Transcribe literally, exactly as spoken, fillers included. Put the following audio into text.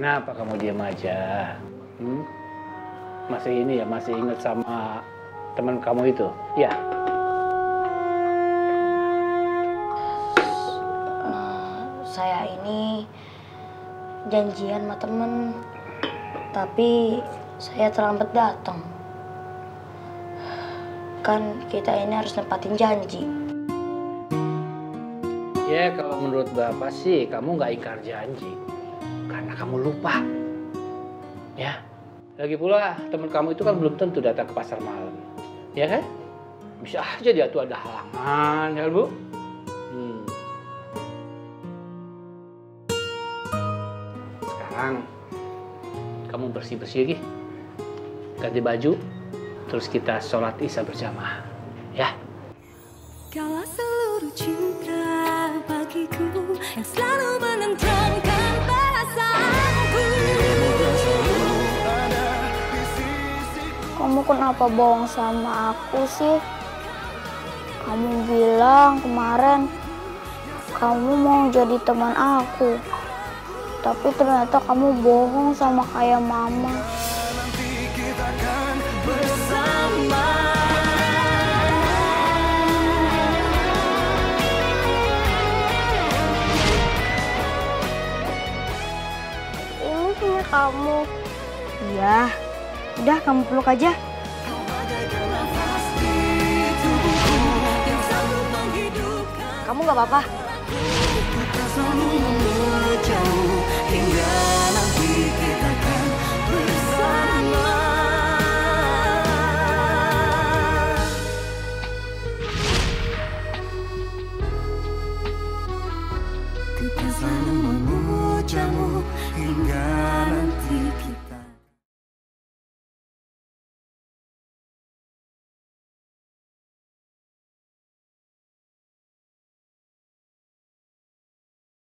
Kenapa kamu diam aja? Hmm? Masih ini ya, masih ingat sama teman kamu itu? Ya. Uh, saya ini janjian sama temen, tapi saya terlambat datang. Kan kita ini harus nempatin janji. Ya kalau menurut Bapak sih kamu nggak ingkar janji karena kamu lupa. Ya. Lagi pula teman kamu itu kan belum tentu datang ke pasar malam. Ya kan? Bisa aja dia tuh ada halangan, ya Bu? Hmm. Sekarang kamu bersih-bersih lagi. Ganti baju. Terus kita sholat Isya berjamaah. Ya. Kalau seluruh cinta bagiku yang selalu menenteramkan perasaanku. Kamu kenapa bohong sama aku sih? Kamu bilang kemarin kamu mau jadi teman aku. Tapi ternyata kamu bohong sama kayak mama. Kamu. Iya. Udah kamu peluk aja. Kamu nggak apa-apa? Hingga nanti